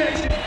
organization.